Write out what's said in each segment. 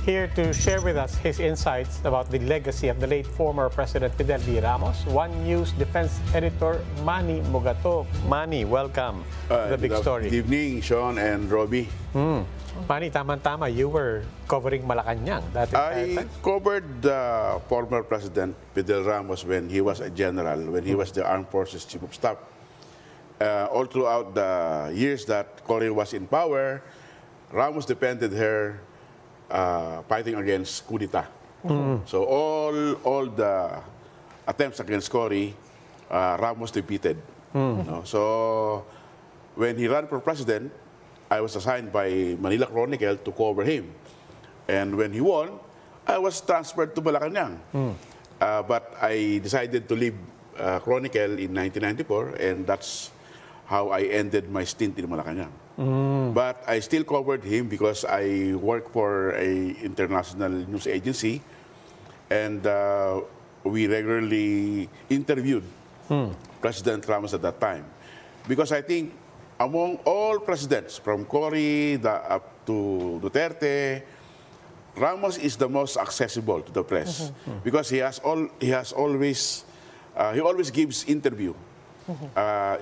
here to share with us his insights about the legacy of the late former President Fidel V. Ramos, One News Defense Editor Manny Mogato. Manny, welcome to The Big Story. Good evening, Sean and Robbie. Manny, tama-tama, you were covering Malacañang. I covered the former President Fidel Ramos when he was a general, when he was the Armed Forces Chief of Staff. All throughout the years that Cory was in power, Ramos defended her fighting against Kudeta. So all the attempts against Cory, Ramos defeated. So when he ran for president, I was assigned by Manila Chronicle to cover him. And when he won, I was transferred to Malacañang. But I decided to leave Chronicle in 1994, and that's how I ended my stint in Malacañang. But I still covered him because I work for an international news agency, and we regularly interviewed President Ramos at that time. Because I think among all presidents, from Cory up to Duterte, Ramos is the most accessible to the press because he always gives interview,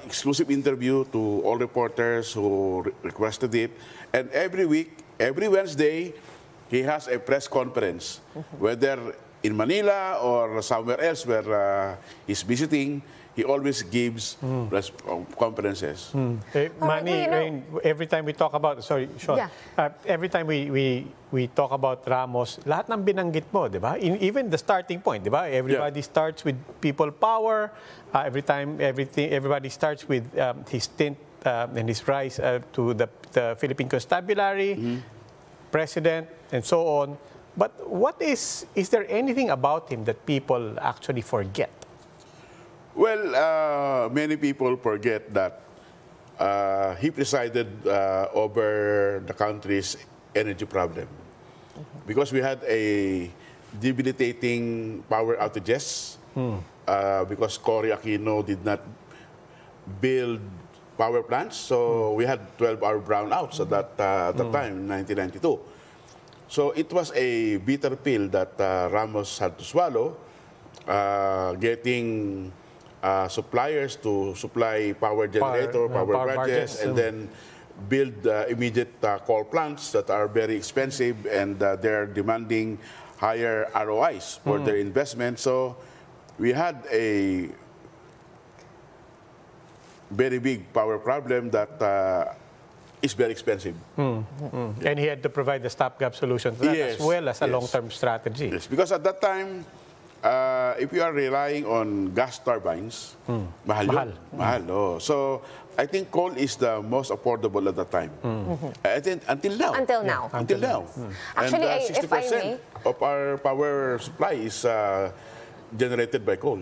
exclusive interview to all reporters who requested it. And every week, every Wednesday, he has a press conference, whether in Manila or somewhere else where he's visiting. He always gives press conferences. Hey, Manny, every time we talk about, sorry, Sean, every time we talk about Ramos, lahat ng binanggit mo, di ba? Even the starting point, di ba? Everybody starts with people power. Everybody starts with his stint and his rise to the Philippine Constabulary, president, and so on. But what is there anything about him that people actually forget? Well, many people forget that he presided over the country's energy problem because we had a debilitating power outages because Cory Aquino did not build power plants. So we had 12-hour brownouts at that time, in 1992. So it was a bitter pill that Ramos had to swallow, getting suppliers to supply power generator, power barges, and then build immediate coal plants that are very expensive, and they're demanding higher ROIs for their investment. So we had a very big power problem that is very expensive. And he had to provide the stopgap solution to that, as well as a long-term strategy. Because at that time, if you are relying on gas turbines, mahal. So I think coal is the most affordable at the time. I think until now. Until now. Until now. Actually, and 60% of our power supply is generated by coal.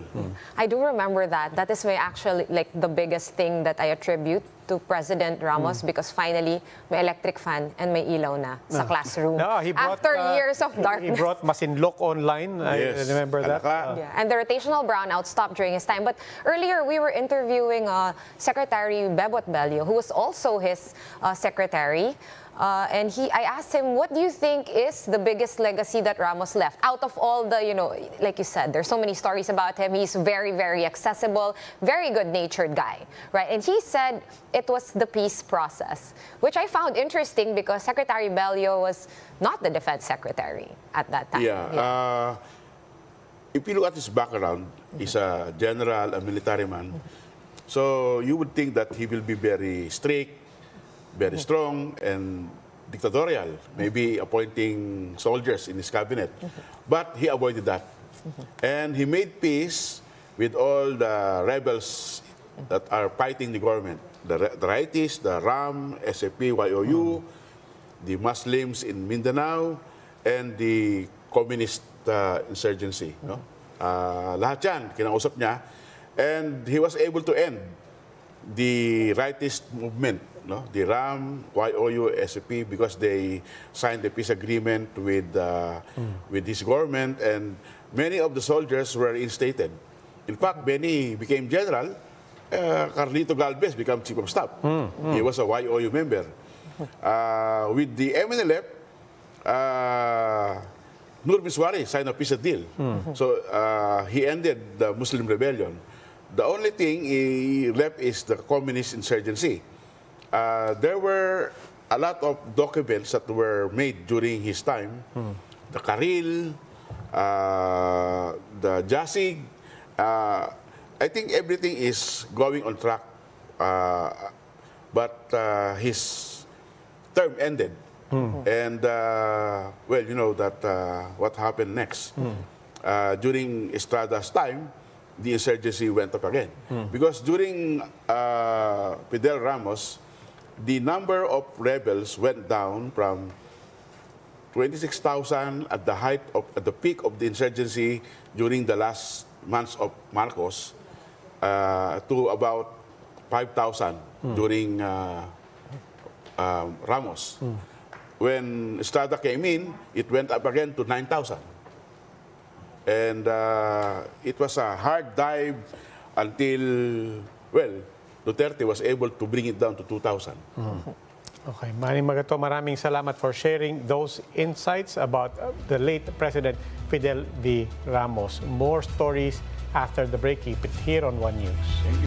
I do remember that. That is why actually, like, the biggest thing that I attribute to President Ramos, because finally, may electric fan and may ilaw na sa classroom. After years of darkness. He brought Masinloc online, I remember that. And the rotational brownout stopped during his time. But earlier, we were interviewing Secretary Bebot Bello, who was also his secretary. And I asked him, what do you think is the biggest legacy that Ramos left? Out of all the, you know, like you said, there's so many stories about him. He's very, very accessible, very good-natured guy, right? And he said it was the peace process, which I found interesting because Secretary Bello was not the defense secretary at that time. If you look at his background, he's a general, a military man. So you would think that he will be very strict, very strong, and dictatorial, maybe appointing soldiers in his cabinet. But he avoided that. And he made peace with all the rebels that are fighting the government. The rightists, the RAM, SAP, YOU, the Muslims in Mindanao, and the communist insurgency. Lahat yan, kinausap niya. And he was able to end the rightist movement, the RAM, YOU, SAP, because they signed a peace agreement with his government, and many of the soldiers were instated. In fact, many became general. Carlito Galvez became chief of staff. He was a YOU member. With the MNLF, Nur Biswari signed a peace deal. So he ended the Muslim rebellion. The only thing he left is the communist insurgency. There were a lot of documents that were made during his time. The Karil, the Jasig. I think everything is going on track. But his term ended. And, well, you know that what happened next. During Estrada's time, the insurgency went up again. Because during Fidel Ramos, the number of rebels went down from 26,000 at the height of, at the peak of the insurgency during the last months of Marcos, to about 5,000 during Ramos. When Estrada came in, it went up again to 9,000. And it was a hard dive until, well, Duterte was able to bring it down to 2,000. Okay, Manny Mogato, maraming salamat for sharing those insights about the late President Fidel V. Ramos. More stories after the break. Keep it here on One News. Thank you.